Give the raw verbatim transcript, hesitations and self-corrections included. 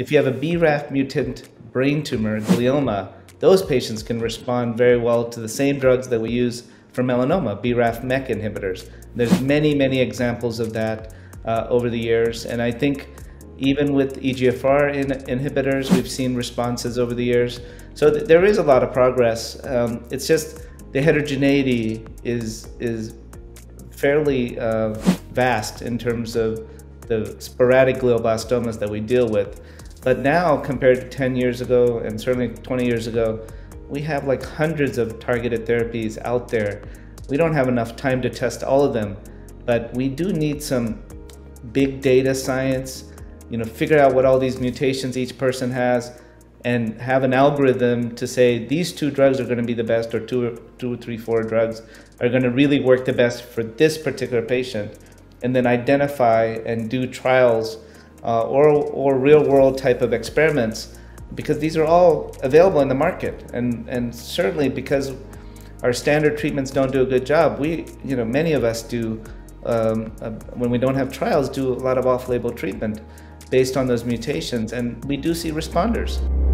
If you have a B RAF mutant brain tumor, glioma, those patients can respond very well to the same drugs that we use for melanoma, B RAF M E K inhibitors. There's many, many examples of that uh, over the years. And I think even with E G F R in inhibitors, we've seen responses over the years. So th there is a lot of progress. Um, it's just the heterogeneity is, is fairly uh, vast in terms of the sporadic glioblastomas that we deal with. But now, compared to ten years ago, and certainly twenty years ago, we have like hundreds of targeted therapies out there. We don't have enough time to test all of them, but we do need some big data science, you know, figure out what all these mutations each person has and have an algorithm to say these two drugs are going to be the best, or two, two, three, four drugs are going to really work the best for this particular patient, and then identify and do trials uh, or, or real world type of experiments, because these are all available in the market. And, and certainly because our standard treatments don't do a good job, we, you know, many of us do, um, uh, when we don't have trials, do a lot of off-label treatment based on those mutations, and we do see responders.